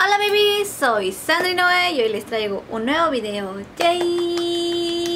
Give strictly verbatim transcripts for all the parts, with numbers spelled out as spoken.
Hola babies, soy Sandra Inoue y hoy les traigo un nuevo video. ¡Yay!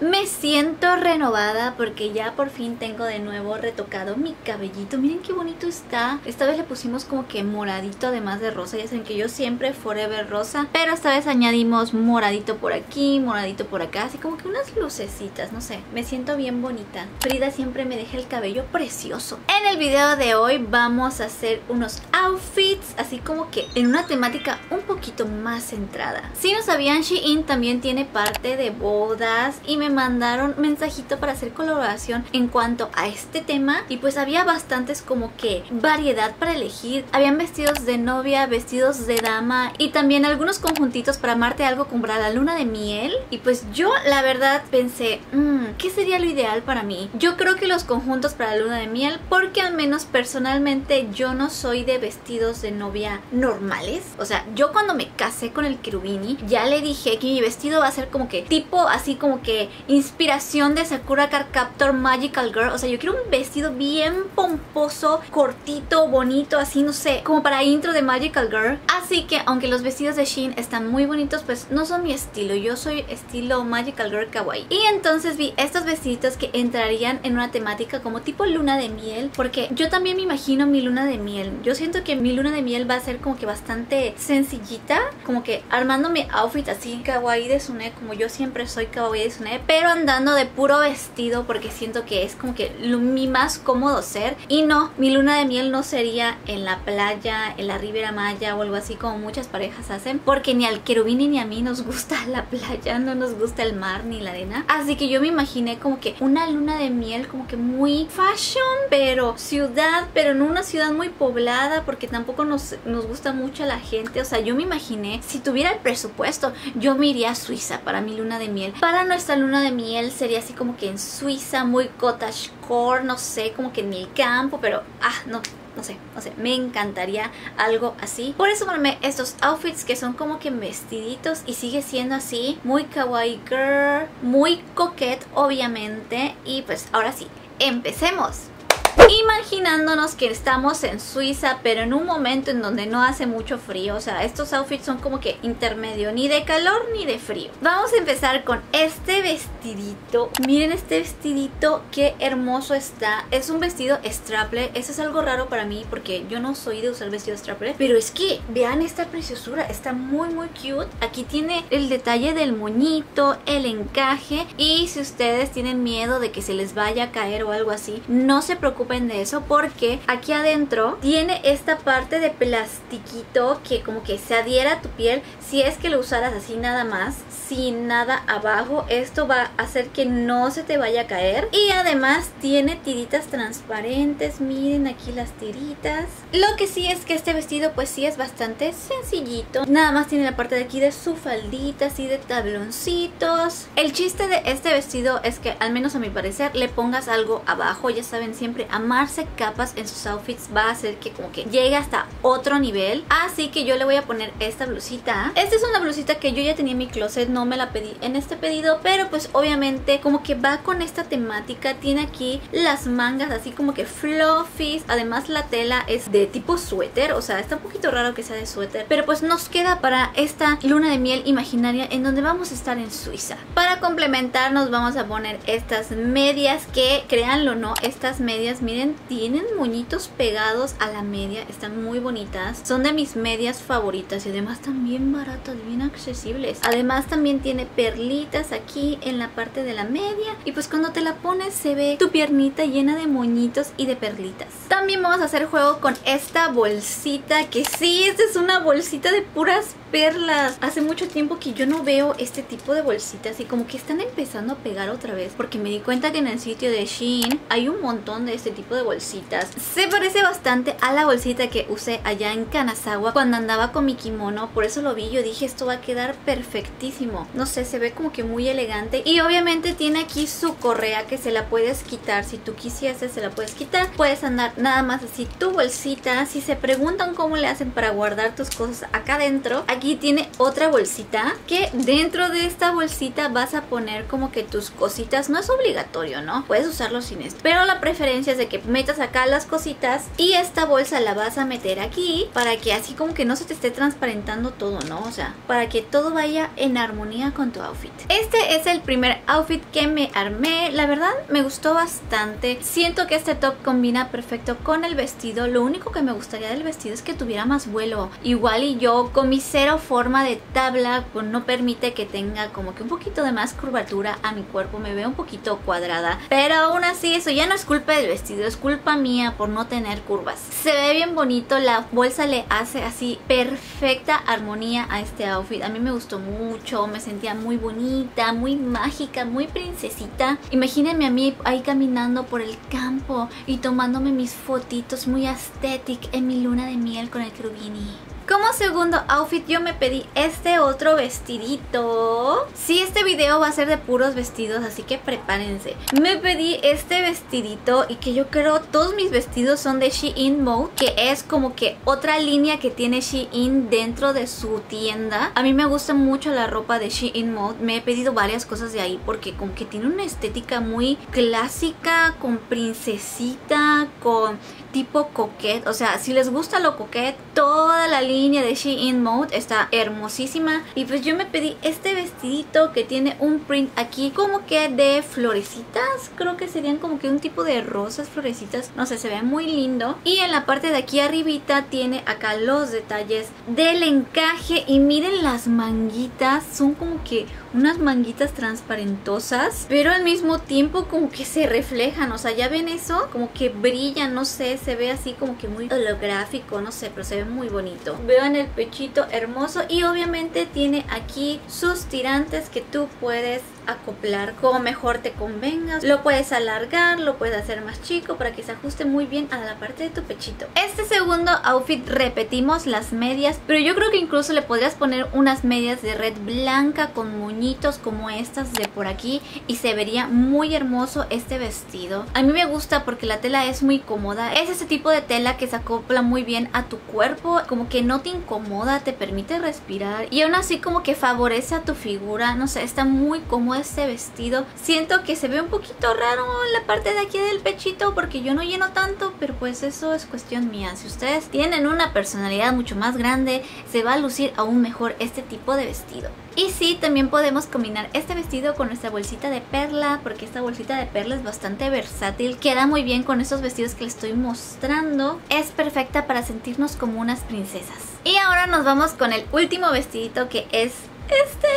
Me siento renovada porque ya por fin tengo de nuevo retocado mi cabellito. Miren qué bonito está. Esta vez le pusimos como que moradito además de rosa. Ya saben que yo siempre forever rosa, pero esta vez añadimos moradito por aquí, moradito por acá, así como que unas lucecitas, no sé. Me siento bien bonita. Frida siempre me deja el cabello precioso. En el video de hoy vamos a hacer unos outfits así como que en una temática un poquito más centrada. Si no sabían, Shein también tiene parte de bodas y me mandaron mensajito para hacer colaboración en cuanto a este tema, y pues había bastantes como que variedad para elegir. Habían vestidos de novia, vestidos de dama y también algunos conjuntitos para amarte algo como para la luna de miel. Y pues yo la verdad pensé, mmm, ¿qué sería lo ideal para mí? Yo creo que los conjuntos para la luna de miel, porque al menos personalmente yo no soy de vestidos de novia normales. O sea, yo cuando me casé con el Kirubini ya le dije que mi vestido va a ser como que tipo así como que inspiración de Sakura Card Captor Magical Girl. O sea, yo quiero un vestido bien pomposo, cortito, bonito, así, no sé, como para intro de Magical Girl. Así que aunque los vestidos de Shein están muy bonitos, pues no son mi estilo. Yo soy estilo Magical Girl kawaii. Y entonces vi estos vestiditos que entrarían en una temática como tipo luna de miel, porque yo también me imagino mi luna de miel. Yo siento que mi luna de miel va a ser como que bastante sencillita, como que armando mi outfit así kawaii de Sune, como yo siempre soy kawaii de Sune, pero andando de puro vestido, porque siento que es como que lo, mi más cómodo ser. Y no, mi luna de miel no sería en la playa, en la Ribera Maya o algo así como muchas parejas hacen, porque ni al Kirubini ni a mí nos gusta la playa, no nos gusta el mar ni la arena. Así que yo me imaginé como que una luna de miel como que muy fashion, pero ciudad, pero no una ciudad muy poblada, porque tampoco nos, nos gusta mucho a la gente. O sea, yo me imaginé, si tuviera el presupuesto, yo me iría a Suiza para mi luna de miel. Para nuestra luna de miel sería así como que en Suiza, muy cottagecore, no sé, como que en el campo, pero ah, no. No sé, no sé, me encantaría algo así. Por eso formé estos outfits que son como que vestiditos y sigue siendo así, muy kawaii girl, muy coquette obviamente. Y pues ahora sí, empecemos. Imaginándonos que estamos en Suiza, pero en un momento en donde no hace mucho frío. O sea, estos outfits son como que intermedio, ni de calor ni de frío. Vamos a empezar con este vestidito. Miren este vestidito, qué hermoso está. Es un vestido straple. Eso es algo raro para mí porque yo no soy de usar vestido straple, pero es que vean esta preciosura, está muy muy cute. Aquí tiene el detalle del moñito, el encaje, y si ustedes tienen miedo de que se les vaya a caer o algo así, no se preocupen de eso, porque aquí adentro tiene esta parte de plastiquito que como que se adhiera a tu piel. Si es que lo usaras así nada más, sin nada abajo, esto va a hacer que no se te vaya a caer. Y además tiene tiritas transparentes, miren aquí las tiritas. Lo que sí es que este vestido pues sí es bastante sencillito, nada más tiene la parte de aquí de su faldita así de tabloncitos. El chiste de este vestido es que, al menos a mi parecer, le pongas algo abajo. Ya saben, siempre amarse capas en sus outfits va a hacer que como que llegue hasta otro nivel. Así que yo le voy a poner esta blusita. Esta es una blusita que yo ya tenía en mi closet, no me la pedí en este pedido, pero pues obviamente como que va con esta temática. Tiene aquí las mangas así como que fluffies. Además la tela es de tipo suéter, o sea, está un poquito raro que sea de suéter, pero pues nos queda para esta luna de miel imaginaria en donde vamos a estar en Suiza. Para complementarnos vamos a poner estas medias que, créanlo o no, estas medias, miren, tienen moñitos pegados a la media, están muy bonitas, son de mis medias favoritas y además están bien baratas, bien accesibles. Además también tiene perlitas aquí en la parte de la media, y pues cuando te la pones se ve tu piernita llena de moñitos y de perlitas. También vamos a hacer juego con esta bolsita, que sí, esta es una bolsita de puras perlas. Hace mucho tiempo que yo no veo este tipo de bolsitas y como que están empezando a pegar otra vez, porque me di cuenta que en el sitio de Shein hay un montón de este tipo de bolsitas. Se parece bastante a la bolsita que usé allá en Kanazawa cuando andaba con mi kimono, por eso lo vi, yo dije esto va a quedar perfectísimo. No sé, se ve como que muy elegante, y obviamente tiene aquí su correa que se la puedes quitar, si tú quisieses se la puedes quitar. Puedes andar nada más así tu bolsita. Si se preguntan cómo le hacen para guardar tus cosas acá dentro, aquí tiene otra bolsita que dentro de esta bolsita vas a poner como que tus cositas. No es obligatorio, ¿no? Puedes usarlo sin esto, pero la preferencia es de que metas acá las cositas y esta bolsa la vas a meter aquí para que así como que no se te esté transparentando todo, ¿no? O sea, para que todo vaya en armonía con tu outfit. Este es el primer outfit que me armé. La verdad me gustó bastante. Siento que este top combina perfecto con el vestido. Lo único que me gustaría del vestido es que tuviera más vuelo. Igual y yo con mi cero forma de tabla, pues no permite que tenga como que un poquito de más curvatura a mi cuerpo. Me veo un poquito cuadrada. Pero aún así eso ya no es culpa del vestido, es culpa mía por no tener curvas. Se ve bien bonito. La bolsa le hace así perfecta armonía a este outfit. A mí me gustó mucho. Me sentía muy bonita, muy mágica, muy princesita. Imagínenme a mí ahí caminando por el campo y tomándome mis fotitos muy aesthetic en mi luna de miel con el Kirubini. Como segundo outfit yo me pedí este otro vestidito. Sí, este video va a ser de puros vestidos, así que prepárense. Me pedí este vestidito y que yo creo todos mis vestidos son de Shein Mode, que es como que otra línea que tiene Shein dentro de su tienda. A mí me gusta mucho la ropa de Shein Mode. Me he pedido varias cosas de ahí porque como que tiene una estética muy clásica, con princesita, con tipo coquette. O sea, si les gusta lo coquette, toda la línea de Shein Mode está hermosísima. Y pues yo me pedí este vestidito que tiene un print aquí como que de florecitas. Creo que serían como que un tipo de rosas, florecitas. No sé, se ve muy lindo. Y en la parte de aquí arribita tiene acá los detalles del encaje. Y miren las manguitas. Son como que unas manguitas transparentosas, pero al mismo tiempo como que se reflejan. O sea, ¿ya ven eso? Como que brillan, no sé. Se ve así como que muy holográfico, no sé, pero se ve muy bonito. Vean el pechito hermoso y obviamente tiene aquí sus tirantes que tú puedes acoplar como mejor te convenga. Lo puedes alargar, lo puedes hacer más chico para que se ajuste muy bien a la parte de tu pechito. Este segundo outfit repetimos las medias, pero yo creo que incluso le podrías poner unas medias de red blanca con moñitos como estas de por aquí y se vería muy hermoso este vestido. A mí me gusta porque la tela es muy cómoda. Es ese tipo de tela que se acopla muy bien a tu cuerpo, como que no te incomoda, te permite respirar y aún así como que favorece a tu figura. No sé, está muy cómoda este vestido. Siento que se ve un poquito raro la parte de aquí del pechito porque yo no lleno tanto, pero pues eso es cuestión mía. Si ustedes tienen una personalidad mucho más grande, se va a lucir aún mejor este tipo de vestido. Y sí, también podemos combinar este vestido con nuestra bolsita de perla, porque esta bolsita de perla es bastante versátil. Queda muy bien con estos vestidos que les estoy mostrando. Es perfecta para sentirnos como unas princesas. Y ahora nos vamos con el último vestidito, que es este.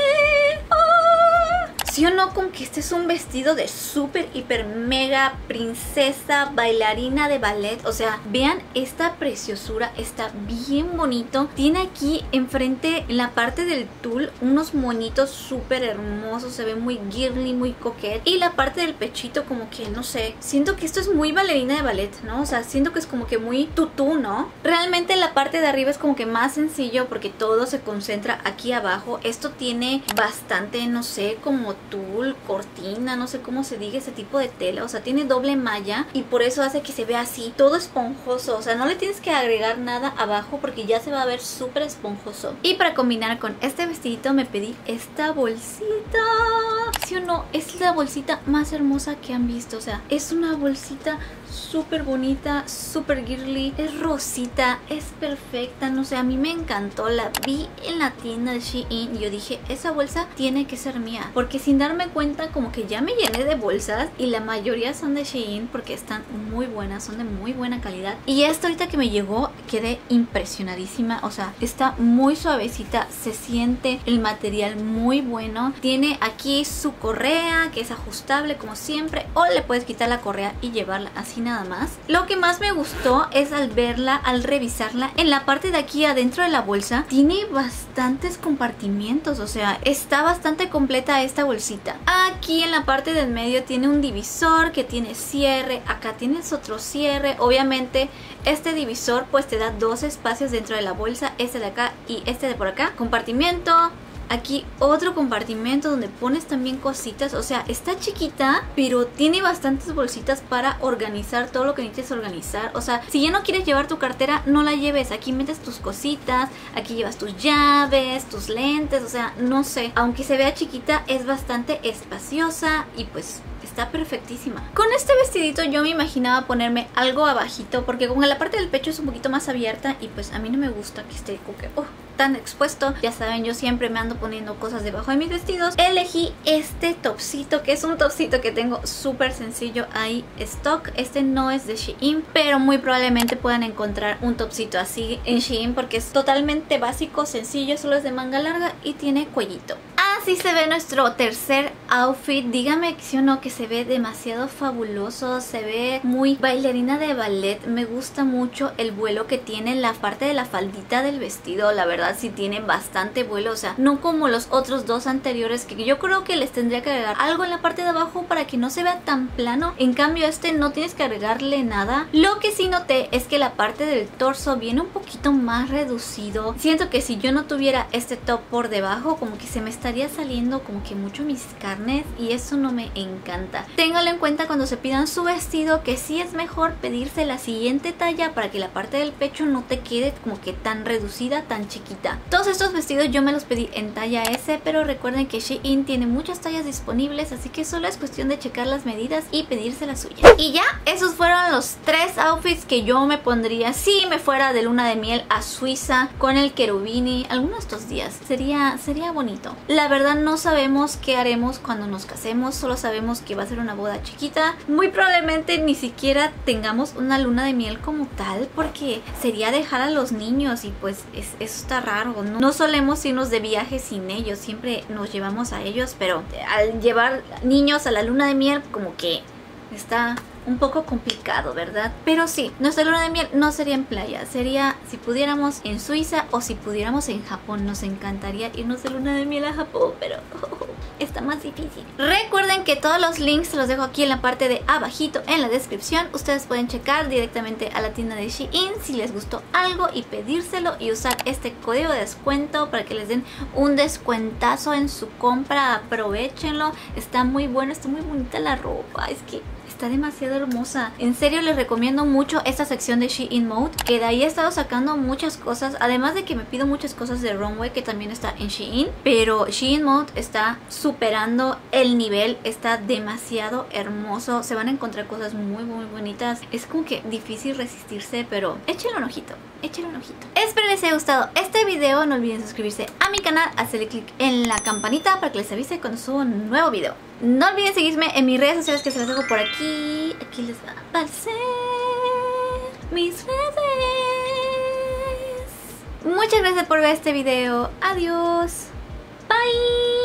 ¿Sí o no? Con que este es un vestido de súper, hiper, mega princesa, bailarina de ballet. O sea, vean esta preciosura, está bien bonito. Tiene aquí enfrente, en la parte del tul, unos moñitos súper hermosos. Se ve muy girly, muy coquette. Y la parte del pechito como que, no sé, siento que esto es muy bailarina de ballet, ¿no? O sea, siento que es como que muy tutú, ¿no? Realmente la parte de arriba es como que más sencillo porque todo se concentra aquí abajo. Esto tiene bastante, no sé, como tul, cortina, no sé cómo se diga ese tipo de tela. O sea, tiene doble malla y por eso hace que se vea así, todo esponjoso. O sea, no le tienes que agregar nada abajo porque ya se va a ver súper esponjoso. Y para combinar con este vestidito me pedí esta bolsita. ¿Sí o no? Es la bolsita más hermosa que han visto. O sea, es una bolsita súper bonita, súper girly, es rosita, es perfecta. No sé, a mí me encantó. La vi en la tienda de Shein y yo dije, esa bolsa tiene que ser mía, porque sin darme cuenta como que ya me llené de bolsas y la mayoría son de Shein porque están muy buenas, son de muy buena calidad. Y esta ahorita que me llegó quedé impresionadísima. O sea, está muy suavecita, se siente el material muy bueno. Tiene aquí su correa que es ajustable como siempre, o le puedes quitar la correa y llevarla así nada más. Lo que más me gustó es al verla, al revisarla, en la parte de aquí adentro de la bolsa tiene bastantes compartimientos. O sea, está bastante completa esta bolsita. Aquí en la parte del medio tiene un divisor que tiene cierre, acá tienes otro cierre. Obviamente este divisor pues te da dos espacios dentro de la bolsa, este de acá y este de por acá, compartimiento, Aquí otro compartimento donde pones también cositas. O sea, está chiquita, pero tiene bastantes bolsitas para organizar todo lo que necesites organizar. O sea, si ya no quieres llevar tu cartera, no la lleves. Aquí metes tus cositas, aquí llevas tus llaves, tus lentes. O sea, no sé, aunque se vea chiquita, es bastante espaciosa y pues está perfectísima. Con este vestidito yo me imaginaba ponerme algo abajito, porque con la parte del pecho es un poquito más abierta y pues a mí no me gusta que esté como que, oh, tan expuesto. Ya saben, yo siempre me ando poniendo cosas debajo de mis vestidos. Elegí este topsito, que es un topsito que tengo súper sencillo ahí stock. Este no es de Shein, pero muy probablemente puedan encontrar un topsito así en Shein, porque es totalmente básico, sencillo, solo es de manga larga y tiene cuellito. Así se ve nuestro tercer outfit. Dígame si o no que se ve demasiado fabuloso, se ve muy bailarina de ballet. Me gusta mucho el vuelo que tiene la parte de la faldita del vestido, la verdad sí tiene bastante vuelo, o sea, no como los otros dos anteriores, que yo creo que les tendría que agregar algo en la parte de abajo para que no se vea tan plano. En cambio este no tienes que agregarle nada. Lo que sí noté es que la parte del torso viene un poquito más reducido. Siento que si yo no tuviera este top por debajo, como que se me estaría saliendo como que mucho mis carnes y eso no me encanta. Ténganlo en cuenta cuando se pidan su vestido, que sí es mejor pedirse la siguiente talla para que la parte del pecho no te quede como que tan reducida, tan chiquita. Todos estos vestidos yo me los pedí en talla S, pero recuerden que Shein tiene muchas tallas disponibles, así que solo es cuestión de checar las medidas y pedirse las suyas. Y ya, esos fueron los tres outfits que yo me pondría si me fuera de luna de miel a Suiza con el Kirubini algunos de estos días. Sería, sería bonito. La verdad no sabemos qué haremos cuando nos casemos, solo sabemos que va a ser una boda chiquita. Muy probablemente ni siquiera tengamos una luna de miel como tal, porque sería dejar a los niños y pues es, eso está raro, ¿no? No solemos irnos de viaje sin ellos, siempre nos llevamos a ellos, pero al llevar niños a la luna de miel como que está un poco complicado, ¿verdad? Pero sí, nuestra luna de miel no sería en playa, sería si pudiéramos en Suiza o si pudiéramos en Japón. Nos encantaría irnos de luna de miel a Japón, pero oh, está más difícil. Recuerden que todos los links los dejo aquí en la parte de abajito en la descripción. Ustedes pueden checar directamente a la tienda de Shein si les gustó algo y pedírselo y usar este código de descuento para que les den un descuentazo en su compra. Aprovechenlo, está muy bueno, está muy bonita la ropa, es que está demasiado hermosa. En serio les recomiendo mucho esta sección de Shein Mode, que de ahí he estado sacando muchas cosas, además de que me pido muchas cosas de Runway, que también está en Shein, pero Shein Mode está superando el nivel, está demasiado hermoso. Se van a encontrar cosas muy muy bonitas. Es como que difícil resistirse, pero échenle un ojito, échenle un ojito. Espero les haya gustado este video, no olviden suscribirse a mi canal, hacerle click en la campanita para que les avise cuando subo un nuevo video. No olviden seguirme en mis redes sociales, que se las dejo por aquí. Aquí les va a aparecer mis redes. Muchas gracias por ver este video. Adiós. Bye.